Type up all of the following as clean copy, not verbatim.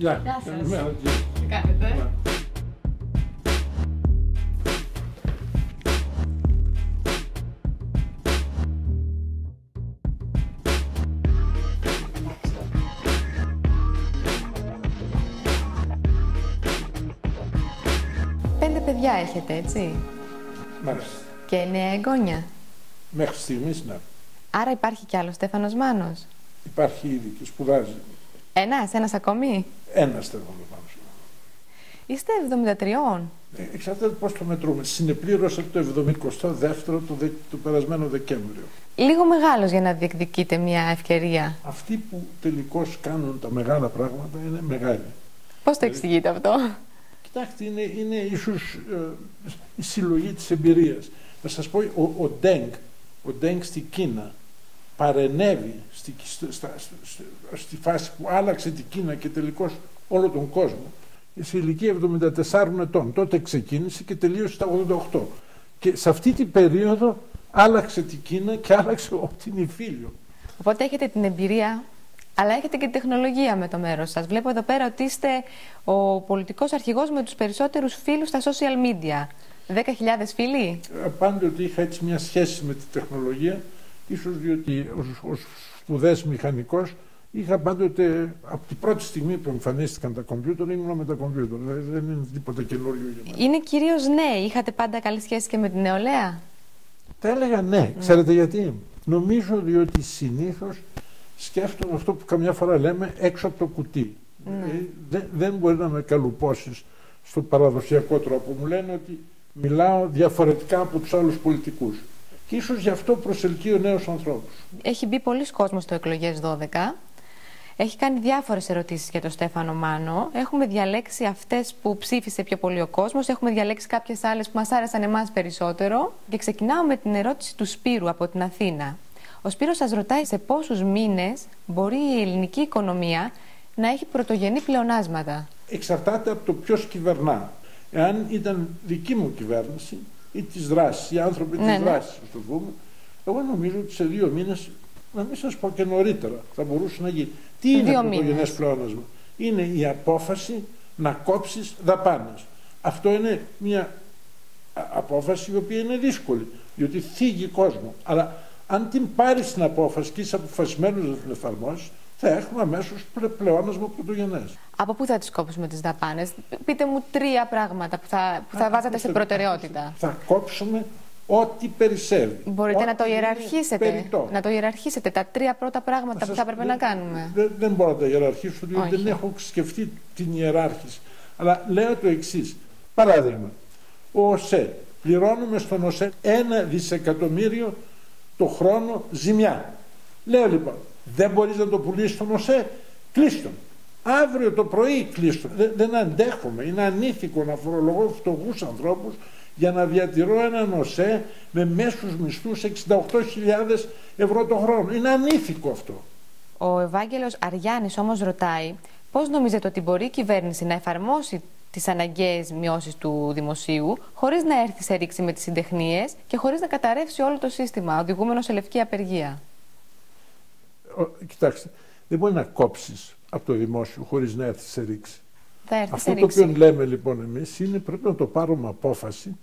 Γεια σας. Τι κάνετε? Πέντε παιδιά έχετε, έτσι? Μάλιστα. Και 9 εγγόνια. Μέχρι στιγμής, ναι. Άρα υπάρχει κι άλλο Στέφανος Μάνος. Υπάρχει ήδη και σπουδάζει. Ένας ακόμη. Ένας Στέφανος Μάνος. Είστε 73. Εξαρτάται πώς το μετρούμε. Συνεπλήρωσα το 72ο του περασμένου Δεκέμβριο. Λίγο μεγάλος για να διεκδικείτε μια ευκαιρία. Αυτοί που τελικώς κάνουν τα μεγάλα πράγματα είναι μεγάλοι. Πώς το εξηγείτε αυτό? Κοιτάξτε, είναι ίσως η συλλογή της εμπειρίας. Να σας πω, ο Ντέγκ στην Κίνα παρενέβη στη φάση που άλλαξε την Κίνα και τελικώς όλο τον κόσμο σε ηλικία 74 ετών. Τότε ξεκίνησε και τελείωσε στα 88. Και σε αυτή την περίοδο άλλαξε την Κίνα και άλλαξε την Ιφίλιο. Οπότε έχετε την εμπειρία, αλλά έχετε και τεχνολογία με το μέρος σας. Βλέπω εδώ πέρα ότι είστε ο πολιτικός αρχηγός με τους περισσότερους φίλους στα social media. 10.000 φίλοι. Πάντοτε είχα έτσι μια σχέση με τη τεχνολογία, ίσως διότι ως σπουδές μηχανικός είχα πάντοτε, από την πρώτη στιγμή που εμφανίστηκαν τα κομπιούτερ, ήμουν με τα κομπιούτερ. Δηλαδή δεν είναι τίποτα καινούριο για μένα. Είναι κυρίως νέοι. Είχατε πάντα καλή σχέση και με την νεολαία? Τα έλεγα ναι. Ξέρετε γιατί? Νομίζω διότι συνήθως σκέφτομαι αυτό που καμιά φορά λέμε έξω από το κουτί. Δεν μπορεί να με καλουπώσεις στον παραδοσιακό τρόπο. Μου λένε ότι μιλάω διαφορετικά από τους άλλους πολιτικούς. Και ίσως γι' αυτό προσελκύω νέους ανθρώπους. Έχει μπει πολλοί κόσμος στο Εκλογές 12. Έχει κάνει διάφορες ερωτήσεις για τον Στέφανο Μάνο. Έχουμε διαλέξει αυτές που ψήφισε πιο πολύ ο κόσμος. Έχουμε διαλέξει κάποιες άλλες που μας άρεσαν εμάς περισσότερο. Και ξεκινάω με την ερώτηση του Σπύρου από την Αθήνα. Ο Σπύρος σας ρωτάει σε πόσους μήνες μπορεί η ελληνική οικονομία να έχει πρωτογενή πλεονάσματα. Εξαρτάται από το ποιος κυβερνά. Εάν ήταν δική μου κυβέρνηση ή της δράσης, οι άνθρωποι της δράσης, ας το πούμε, εγώ νομίζω ότι σε 2 μήνες, να μην σας πω και νωρίτερα, θα μπορούσε να γίνει. Τι είναι το πρωτογενές πλεόνασμα? Είναι η απόφαση να κόψεις δαπάνες. Αυτό είναι μια απόφαση η οποία είναι δύσκολη, διότι θίγει κόσμο. Αλλά αν την πάρεις την απόφαση και είσαι αποφασισμένος να την εφαρμόσεις, θα έχουμε αμέσως πλεόνασμα πρωτογενές. Από πού θα τις κόψουμε τις δαπάνες? Πείτε μου 3 πράγματα που θα βάζατε σε προτεραιότητα. Θα κόψουμε ό,τι περισσεύει. Μπορείτε να το ιεραρχήσετε. Τα 3 πρώτα πράγματα που θα έπρεπε να κάνουμε. Δεν μπορώ να τα ιεραρχήσω, διότι δεν έχω σκεφτεί την ιεράρχηση. Αλλά λέω το εξής. Παράδειγμα, ο ΟΣΕ. Πληρώνουμε στον ΟΣΕ 1 δισεκατομμύριο το χρόνο ζημιά. Λέω λοιπόν, δεν μπορείς να το πουλήσεις στον ΟΣΕ, κλείστον. Αύριο το πρωί κλείστον. Δεν αντέχομαι. Είναι ανήθικο να φορολογώ φτωχούς ανθρώπους για να διατηρώ έναν ΟΣΕ με μέσους μισθούς 68.000 ευρώ το χρόνο. Είναι ανήθικο αυτό. Ο Ευάγγελος Αριάννης όμως ρωτάει πώς νομίζετε ότι μπορεί η κυβέρνηση να εφαρμόσει τις αναγκαίες μειώσεις του δημοσίου, χωρίς να έρθει σε ρήξη με τις συντεχνίες και χωρίς να καταρρεύσει όλο το σύστημα, οδηγούμενο σε λευκή απεργία. Κοιτάξτε, δεν μπορεί να κόψεις από το δημόσιο χωρίς να έρθει σε ρήξη. Αυτό το οποίο λέμε λοιπόν εμείς είναι πρέπει να το πάρουμε απόφαση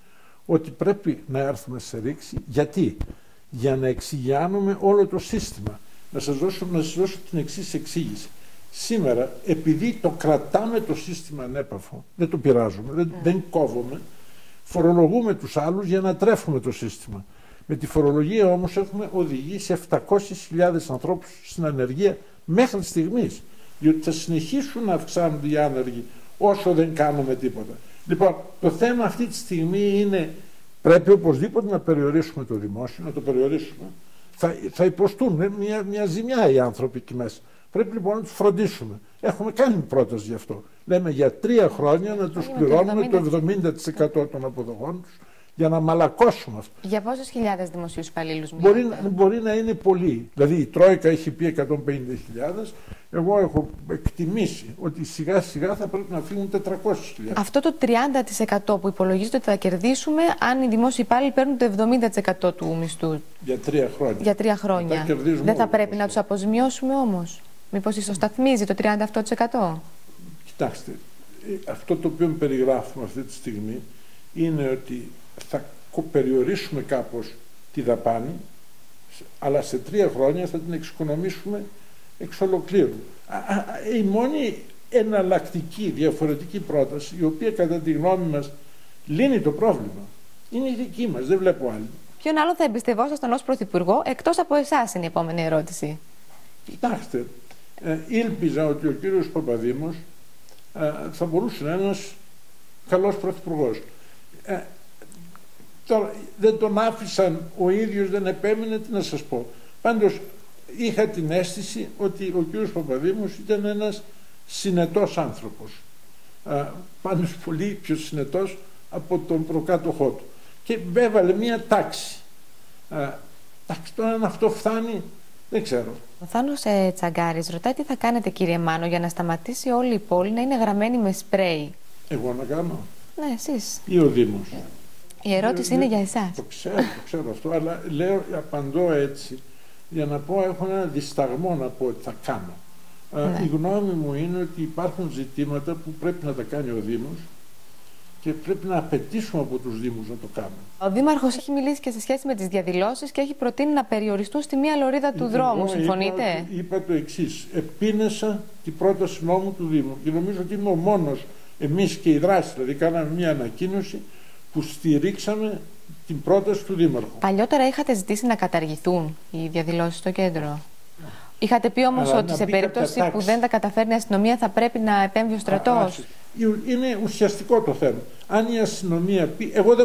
ότι πρέπει να έρθουμε σε ρήξη. Γιατί? Για να εξηγιάνουμε όλο το σύστημα. Να σας δώσω την εξής εξήγηση. Σήμερα, επειδή το κρατάμε το σύστημα ανέπαφο, δεν το πειράζουμε, δεν κόβουμε, φορολογούμε τους άλλους για να τρέφουμε το σύστημα. Με τη φορολογία όμως έχουμε οδηγήσει 700.000 ανθρώπους στην ανεργία μέχρι στιγμής, διότι θα συνεχίσουν να αυξάνονται οι άνεργοι όσο δεν κάνουμε τίποτα. Λοιπόν, το θέμα αυτή τη στιγμή είναι πρέπει οπωσδήποτε να περιορίσουμε το δημόσιο, να το περιορίσουμε. Θα υποστούν μια ζημιά οι άνθρωποι εκεί μέσα. Πρέπει λοιπόν να τους φροντίσουμε. Έχουμε κάνει πρόταση γι' αυτό. Λέμε για 3 χρόνια να τους πληρώνουμε το 70% των αποδοχών τους για να μαλακώσουμε αυτό. Για πόσες χιλιάδες δημοσίους υπαλλήλους μιλάτε? Μπορεί να είναι πολλοί. Δηλαδή η Τρόικα έχει πει 150.000. Εγώ έχω εκτιμήσει ότι σιγά σιγά θα πρέπει να φύγουν 400.000. Αυτό το 30% που υπολογίζεται ότι θα κερδίσουμε αν οι δημόσιοι υπάλληλοι παίρνουν το 70% του μισθού. Για 3 χρόνια. Για 3 χρόνια. Δεν θα πρέπει να τους αποζημιώσουμε όμως? Μήπως ισοσταθμίζει το 30%? Κοιτάξτε, αυτό το οποίο περιγράφουμε αυτή τη στιγμή είναι ότι θα περιορίσουμε κάπως τη δαπάνη, αλλά σε 3 χρόνια θα την εξοικονομήσουμε εξ ολοκλήρου. Η μόνη εναλλακτική, διαφορετική πρόταση, η οποία κατά τη γνώμη μας λύνει το πρόβλημα, είναι η δική μας, δεν βλέπω άλλη. Ποιον άλλο θα εμπιστευόσασταν ως Πρωθυπουργό, εκτός από εσάς είναι η επόμενη ερώτηση. Κοιτάξτε, ήλπιζα ότι ο κύριος Παπαδήμος θα μπορούσε να είναι ένας καλός Πρωθυπουργός. Τώρα, δεν τον άφησαν, ο ίδιος δεν επέμεινε, τι να σας πω. Πάντως, είχα την αίσθηση ότι ο κύριος Παπαδήμος ήταν ένας συνετός άνθρωπος. Πάντως, πολύ πιο συνετός από τον προκάτοχό του. Και έβαλε μία τάξη. Τώρα, αν αυτό φτάνει, δεν ξέρω. Ο Θάνος Τσαγκάρης ρωτάει τι θα κάνετε, κύριε Μάνο, για να σταματήσει όλη η πόλη να είναι γραμμένη με σπρέι. Εγώ να κάνω? Ναι, εσείς. Ή ο Δήμος? Η ερώτηση είναι για εσάς. Το ξέρω αυτό, αλλά λέω, απαντώ έτσι, για να πω, έχω ένα δισταγμό να πω ότι θα κάνω. Ναι. Η γνώμη μου είναι ότι υπάρχουν ζητήματα που πρέπει να τα κάνει ο Δήμος και πρέπει να απαιτήσουμε από τους Δήμους να το κάνουν. Ο Δήμαρχος έχει μιλήσει και σε σχέση με τις διαδηλώσεις και έχει προτείνει να περιοριστούν στη μία λωρίδα του δρόμου, συμφωνείτε? Είπα το εξής, επίνεσα την πρόταση νόμου του Δήμου και νομίζω ότι είμαι ο μόνος, εμείς και η δράση, δηλαδή κάναμε μία ανακοίνωση που στηρίξαμε την πρόταση του Δήμαρχου. Παλιότερα είχατε ζητήσει να καταργηθούν οι διαδηλώσεις στο κέντρο. Είχατε πει όμως ότι σε περίπτωση που δεν τα καταφέρνει η αστυνομία θα πρέπει να επέμβει ο στρατός. Είναι ουσιαστικό το θέμα. Αν η αστυνομία πει, εγώ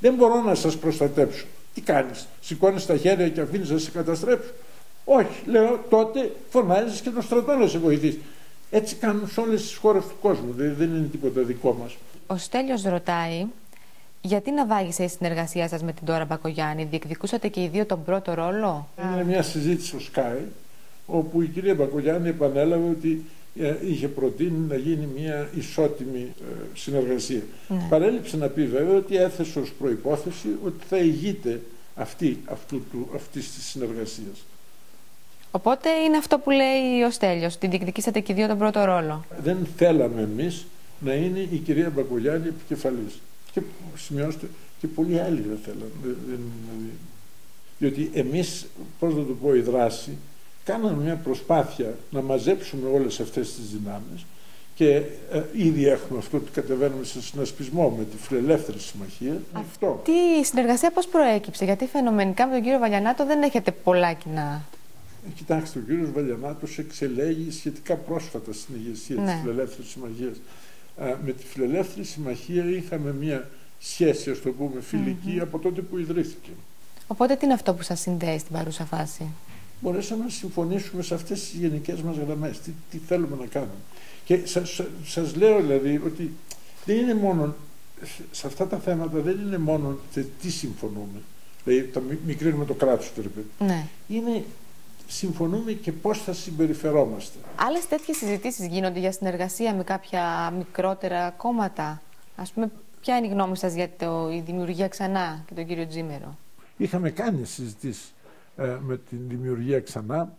δεν μπορώ να σας προστατέψω. Τι κάνεις, σηκώνεις τα χέρια και αφήνεις να σε καταστρέψω? Όχι, λέω, τότε φωνάζεις και τον στρατό να σε βοηθήσει. Έτσι κάνουν σε όλες τις χώρες του κόσμου, δηλαδή δεν είναι τίποτα δικό μας. Ο Στέλιος ρωτάει, γιατί να βάγισε η συνεργασία σας με την Τώρα Μπαγκολιάνη, διεκδικούσατε και οι δύο τον πρώτο ρόλο? Είναι μια συζήτηση στο ΣΚΑΙ, όπου η κυρία Μπαγκολιάνη επανέλαβε ότι είχε προτείνει να γίνει μια ισότιμη συνεργασία. Ναι. Παρέλειψε να πει βέβαια ότι έθεσε ως προϋπόθεση ότι θα ηγείται αυτής της συνεργασίας. Οπότε είναι αυτό που λέει ο Στέλιος, ότι διεκδικήσατε και οι δύο τον πρώτο ρόλο. Δεν θέλαμε εμείς να είναι η κυρία Μπαγκολιάνη επικεφαλής. Και σημειώστε, και πολλοί άλλοι δεν θέλανε. Διότι εμείς, πώς να το πω, η δράση, κάναμε μια προσπάθεια να μαζέψουμε όλες αυτές τις δυνάμεις και ήδη έχουμε αυτό ότι κατεβαίνουμε σε συνασπισμό με τη Φιλελεύθερη Συμμαχία. Αυτή η συνεργασία πώς προέκυψε? Γιατί φαινομενικά με τον κύριο Βαλιανάτο δεν έχετε πολλά κοινά. Κοιτάξτε, ο κύριος Βαλιανάτος εξελέγει σχετικά πρόσφατα στην ηγεσία, ναι, της Φιλελεύθερης Συμμαχίας. Με τη Φιλελεύθερη Συμμαχία είχαμε μια σχέση, ας το πούμε, φιλική, από τότε που ιδρύθηκε. Οπότε τι είναι αυτό που σας συνδέει στην παρούσα φάση? Μπορέσαμε να συμφωνήσουμε σε αυτές τις γενικές μας γραμμές, τι θέλουμε να κάνουμε. Και σας λέω δηλαδή ότι δεν είναι μόνο, σε αυτά τα θέματα δεν είναι μόνο τι συμφωνούμε, δηλαδή τα μικρύνουμε το κράτος, ναι, είναι συμφωνούμε και πώς θα συμπεριφερόμαστε. Άλλες τέτοιες συζητήσεις γίνονται για συνεργασία με κάποια μικρότερα κόμματα? Ας πούμε, ποια είναι η γνώμη σας για η Δημιουργία Ξανά και τον κύριο Τζήμερο? Είχαμε κάνει συζητήσεις με την Δημιουργία Ξανά,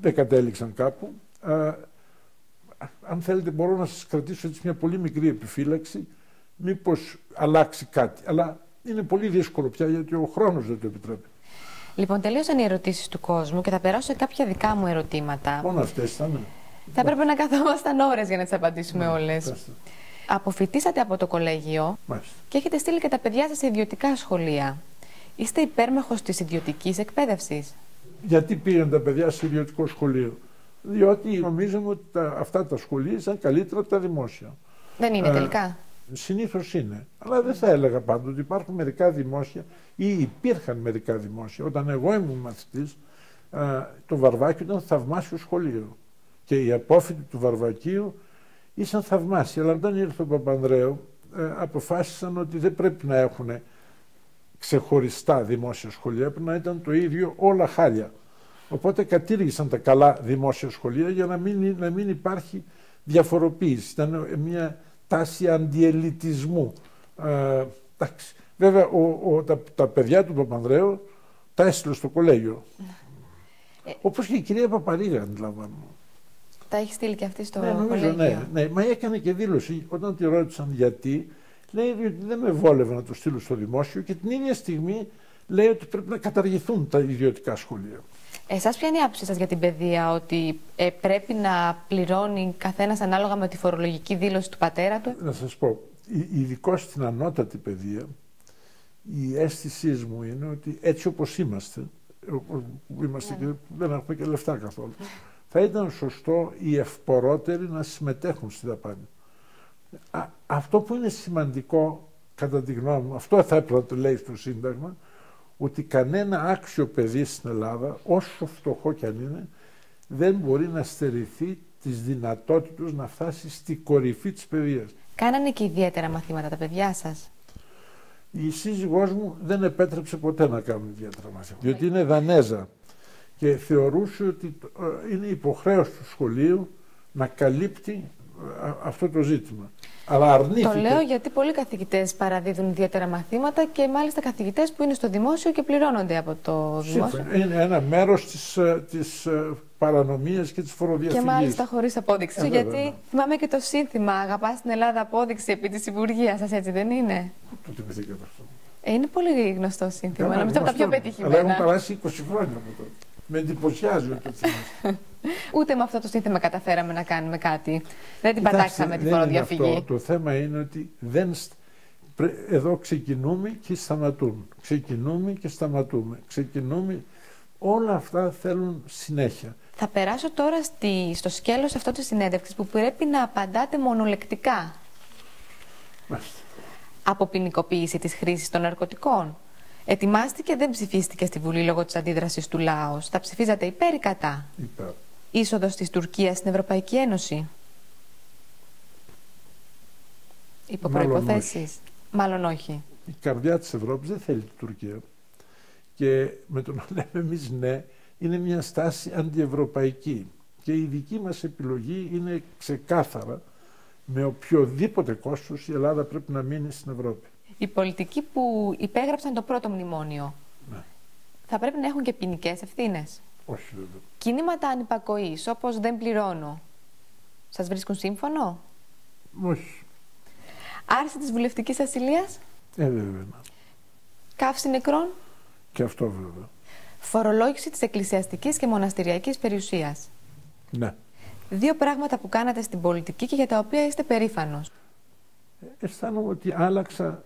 δεν κατέληξαν κάπου. Αν θέλετε μπορώ να σας κρατήσω έτσι μια πολύ μικρή επιφύλαξη, μήπως αλλάξει κάτι. Αλλά είναι πολύ δύσκολο πια, γιατί ο χρόνος δεν το επιτρέπει. Λοιπόν, τελείωσαν οι ερωτήσεις του κόσμου και θα περάσω σε κάποια δικά μου ερωτήματα. Μόνο αυτές ήταν. Θα έπρεπε να καθόμασταν ώρες για να τις απαντήσουμε όλες. Αποφοιτήσατε από το κολέγιο, μάλιστα, και έχετε στείλει και τα παιδιά σας σε ιδιωτικά σχολεία. Είστε υπέρμαχος της ιδιωτικής εκπαίδευσης? Γιατί πήγαν τα παιδιά σε ιδιωτικό σχολείο? Διότι νομίζαμε ότι αυτά τα σχολεία ήταν καλύτερα από τα δημόσια. Δεν είναι τελικά? Συνήθως είναι. Αλλά δεν θα έλεγα πάντοτε ότι υπάρχουν μερικά δημόσια ή υπήρχαν μερικά δημόσια. Όταν εγώ ήμουν μαθητής, το Βαρβάκιο ήταν θαυμάσιο σχολείο. Και οι απόφοιτοι του Βαρβακίου ήσαν θαυμάσιοι. Αλλά όταν ήρθε ο Παπανδρέου, αποφάσισαν ότι δεν πρέπει να έχουν ξεχωριστά δημόσια σχολεία, που να ήταν το ίδιο όλα χάλια. Οπότε κατήργησαν τα καλά δημόσια σχολεία για να μην υπάρχει διαφοροποίηση. Ήταν μια τάση αντιελιτισμού. Βέβαια, τα παιδιά του Παπανδρέου τα έστειλε στο κολέγιο. Όπως και η κυρία Παπαρίγα, αντιλαμβάνω. Τα έχει στείλει και αυτή στο κολέγιο. Ναι, μα έκανε και δήλωση. Όταν τη ρώτησαν γιατί, λέει ότι δεν με βόλευε να το στείλω στο δημόσιο και την ίδια στιγμή λέει ότι πρέπει να καταργηθούν τα ιδιωτικά σχολεία. Εσάς ποια είναι η άποψή σας για την παιδεία, ότι πρέπει να πληρώνει καθένας ανάλογα με τη φορολογική δήλωση του πατέρα του? Να σας πω, ειδικώς στην ανώτατη παιδεία, η αίσθησή μου είναι ότι έτσι όπως είμαστε και δεν έχουμε και λεφτά καθόλου, θα ήταν σωστό οι ευπορότεροι να συμμετέχουν στη δαπάνη. Αυτό που είναι σημαντικό, κατά τη γνώμη μου, αυτό θα έπρεπε να το λέει στο Σύνταγμα, ότι κανένα άξιο παιδί στην Ελλάδα, όσο φτωχό κι αν είναι, δεν μπορεί να στερηθεί τις δυνατότητες να φτάσει στη κορυφή της παιδείας. Κάνανε και ιδιαίτερα μαθήματα τα παιδιά σας? Η σύζυγός μου δεν επέτρεψε ποτέ να κάνουν ιδιαίτερα μαθήματα, διότι είναι Δανέζα και θεωρούσε ότι είναι υποχρέωση του σχολείου να καλύπτει αυτό το ζήτημα. Αλλά αρνήθηκε. Το λέω γιατί πολλοί καθηγητές παραδίδουν ιδιαίτερα μαθήματα και μάλιστα καθηγητές που είναι στο δημόσιο και πληρώνονται από το δημόσιο. Είναι ένα μέρος της παρανομίας και της φοροδιαφυγής. Και μάλιστα χωρίς απόδειξη. Γιατί βέβαια. Θυμάμαι και το σύνθημα «Αγαπάς την Ελλάδα απόδειξη επί της Υπουργείας σας», έτσι δεν είναι? Το θυμηθήκατε αυτό? Είναι πολύ γνωστό σύνθημα. Νομίζω από τα πιο πετυχημένα. Αλλά έχουν περάσει 20 χρόνια από τότε. Με εντυπωσιάζει ότι το θυμάστε. Ούτε με αυτό το σύνθημα καταφέραμε να κάνουμε κάτι. Δεν την πατάξαμε τη φοροδιαφυγή. Το θέμα είναι ότι εδώ ξεκινούμε και σταματούμε. Ξεκινούμε και σταματούμε. Ξεκινούμε. Όλα αυτά θέλουν συνέχεια. Θα περάσω τώρα στο σκέλος αυτό της συνέντευξης που πρέπει να απαντάτε μονολεκτικά. Μάλιστα. Αποποινικοποίηση της χρήσης των ναρκωτικών. Ετοιμάστηκε, δεν ψηφίστηκε στη Βουλή λόγω της αντίδρασης του λαός. Θα ψηφίζατε υπέρ ή κατά? Υπέρ. Είσοδος της Τουρκίας στην Ευρωπαϊκή Ένωση. Υπό προϋποθέσεις. Μάλλον όχι. Η καρδιά της Ευρώπης δεν θέλει την Τουρκία. Και με το να λέμε εμείς ναι, είναι μια στάση αντιευρωπαϊκή. Και η δική μας επιλογή είναι ξεκάθαρα. Με οποιοδήποτε κόστος η Ελλάδα πρέπει να μείνει στην Ευρώπη. Οι πολιτικοί που υπέγραψαν το πρώτο μνημόνιο, ναι, θα πρέπει να έχουν και ποινικές ευθύνες? Όχι, βέβαια. Κινήματα ανυπακοής, όπως «Δεν πληρώνω», σας βρίσκουν σύμφωνο? Όχι. Άρση της βουλευτικής ασυλίας? Βέβαια. Καύση νεκρών? Και αυτό βέβαια. Φορολόγηση της εκκλησιαστικής και μοναστηριακής περιουσίας? Ναι. Δύο πράγματα που κάνατε στην πολιτική και για τα οποία είστε περήφανος. Αισθάνομαι ότι άλλαξα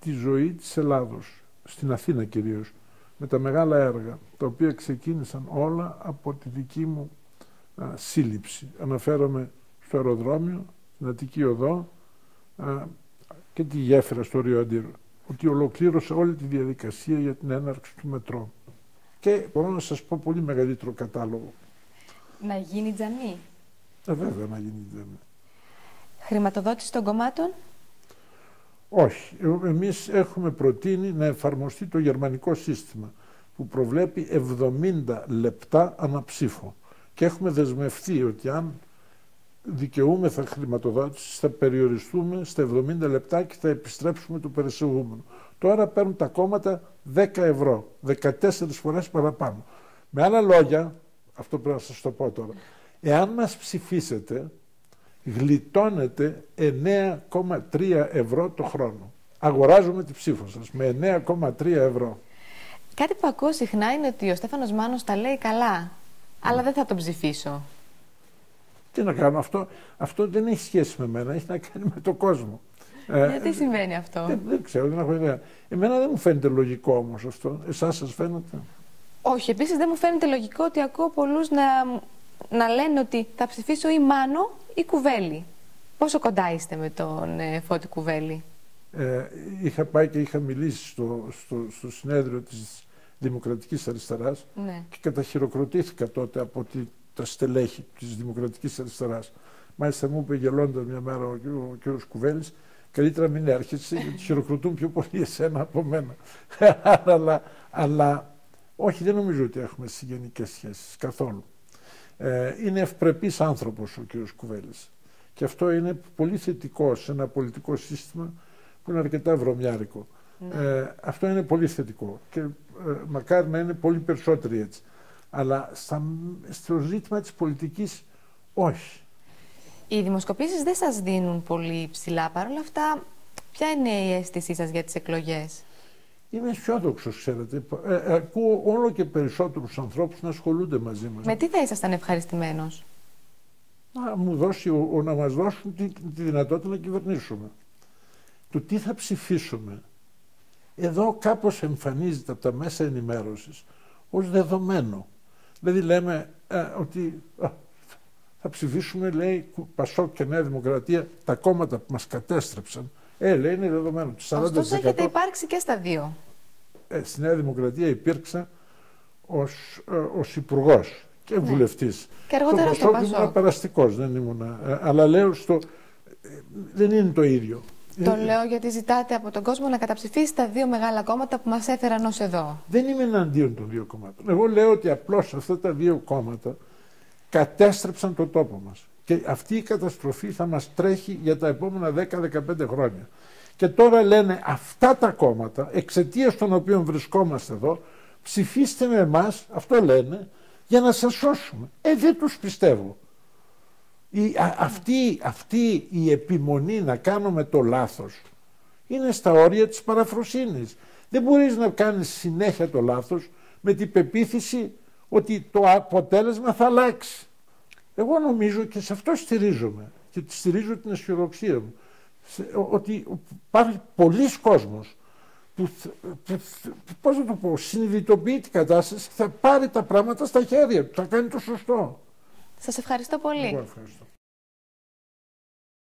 τη ζωή της Ελλάδος, στην Αθήνα κυρίως, με τα μεγάλα έργα, τα οποία ξεκίνησαν όλα από τη δική μου σύλληψη. Αναφέρομαι στο αεροδρόμιο, στην Αττική Οδό και τη γέφυρα στο Ριο Αντίρ, ότι ολοκλήρωσα όλη τη διαδικασία για την έναρξη του μετρό. Και μπορώ να σας πω πολύ μεγαλύτερο κατάλογο. Να γίνει τζαμί. Βέβαια να γίνει τζαμί. Χρηματοδότηση των κομμάτων? Όχι. Εμείς έχουμε προτείνει να εφαρμοστεί το γερμανικό σύστημα που προβλέπει 70 λεπτά αναψήφο. Και έχουμε δεσμευτεί ότι αν δικαιούμεθα χρηματοδότηση θα περιοριστούμε στα 70 λεπτά και θα επιστρέψουμε το περισσευούμενο. Τώρα παίρνουν τα κόμματα 10 ευρώ, 14 φορές παραπάνω. Με άλλα λόγια, αυτό πρέπει να σας το πω τώρα, εάν μας ψηφίσετε, γλιτώνετε 9,3 ευρώ το χρόνο. Αγοράζουμε τη ψήφο σας με 9,3 ευρώ. Κάτι που ακούω συχνά είναι ότι ο Στέφανος Μάνος τα λέει καλά, αλλά δεν θα τον ψηφίσω. Τι να κάνω, αυτό δεν έχει σχέση με μένα, έχει να κάνει με τον κόσμο. Γιατί συμβαίνει αυτό? Δεν ξέρω, δεν έχω ιδέα. Εμένα δεν μου φαίνεται λογικό όμως αυτό. Εσάς σας φαίνεται? Όχι, επίσης δεν μου φαίνεται λογικό ότι ακούω πολλούς να λένε ότι θα ψηφίσω ή Μάνο ή Κουβέλη. Πόσο κοντά είστε με τον Φώτη Κουβέλη? Είχα πάει και είχα μιλήσει στο συνέδριο της Δημοκρατικής Αριστεράς, ναι, και καταχειροκροτήθηκα τότε από τα στελέχη της Δημοκρατικής Αριστεράς. Μάλιστα μου είπε γελώντας μια μέρα ο κύριος Κουβέλης, καλύτερα μην έρχεσαι γιατί χειροκροτούν πιο πολύ εσένα από μένα. αλλά όχι, δεν νομίζω ότι έχουμε συγγενικές σχέσεις καθόλου. Είναι ευπρεπής άνθρωπος ο κύριος Κουβέλης. Και αυτό είναι πολύ θετικό σε ένα πολιτικό σύστημα που είναι αρκετά βρωμιάρικο. Ναι. Αυτό είναι πολύ θετικό και μακάρι να είναι πολύ περισσότεροι έτσι. Αλλά στο ζήτημα της πολιτικής Όχι. Οι δημοσκοπήσεις δεν σας δίνουν πολύ ψηλά. Παρ' όλα αυτά, ποια είναι η αίσθησή σας για τις εκλογές? Είμαι αισιόδοξος, ξέρετε. Ακούω όλο και περισσότερους ανθρώπους να ασχολούνται μαζί μας. Με τι θα ήσασταν ευχαριστημένος? Να μας δώσουν τη δυνατότητα να κυβερνήσουμε. Το τι θα ψηφίσουμε. Εδώ κάπως εμφανίζεται από τα μέσα ενημέρωσης ως δεδομένο. Δηλαδή λέμε ότι θα ψηφίσουμε, λέει, Πασόκ και Νέα Δημοκρατία, τα κόμματα που μας κατέστρεψαν. Λέει, είναι δεδομένο. Ωστόσο, έχετε υπάρξει και στα δύο. Στη Νέα Δημοκρατία υπήρξα ως υπουργός και βουλευτής. Και αργότερα στο Πασόκ. Ήμουν παραστικός, δεν ήμουν. Αλλά λέω, δεν είναι το ίδιο. Το λέω γιατί ζητάτε από τον κόσμο να καταψηφίσει τα δύο μεγάλα κόμματα που μας έφεραν ως εδώ. Δεν είμαι εναντίον των δύο κομμάτων. Εγώ λέω ότι απλώς αυτά τα δύο κόμματα κατέστρεψαν τον τόπο μας. Και αυτή η καταστροφή θα μας τρέχει για τα επόμενα 10-15 χρόνια. Και τώρα λένε αυτά τα κόμματα, εξαιτίας των οποίων βρισκόμαστε εδώ, ψηφίστε με εμάς, αυτό λένε, για να σας σώσουμε. Δεν τους πιστεύω. Αυτή η επιμονή να κάνουμε το λάθος είναι στα όρια της παραφροσύνης. Δεν μπορείς να κάνεις συνέχεια το λάθος με την πεποίθηση ότι το αποτέλεσμα θα αλλάξει. Εγώ νομίζω, και σε αυτό στηρίζομαι και στηρίζω την αισιοδοξία μου, ότι υπάρχει πολλής κόσμος που συνειδητοποιεί την κατάσταση, θα πάρει τα πράγματα στα χέρια του, θα κάνει το σωστό. Σας ευχαριστώ πολύ. Εγώ ευχαριστώ.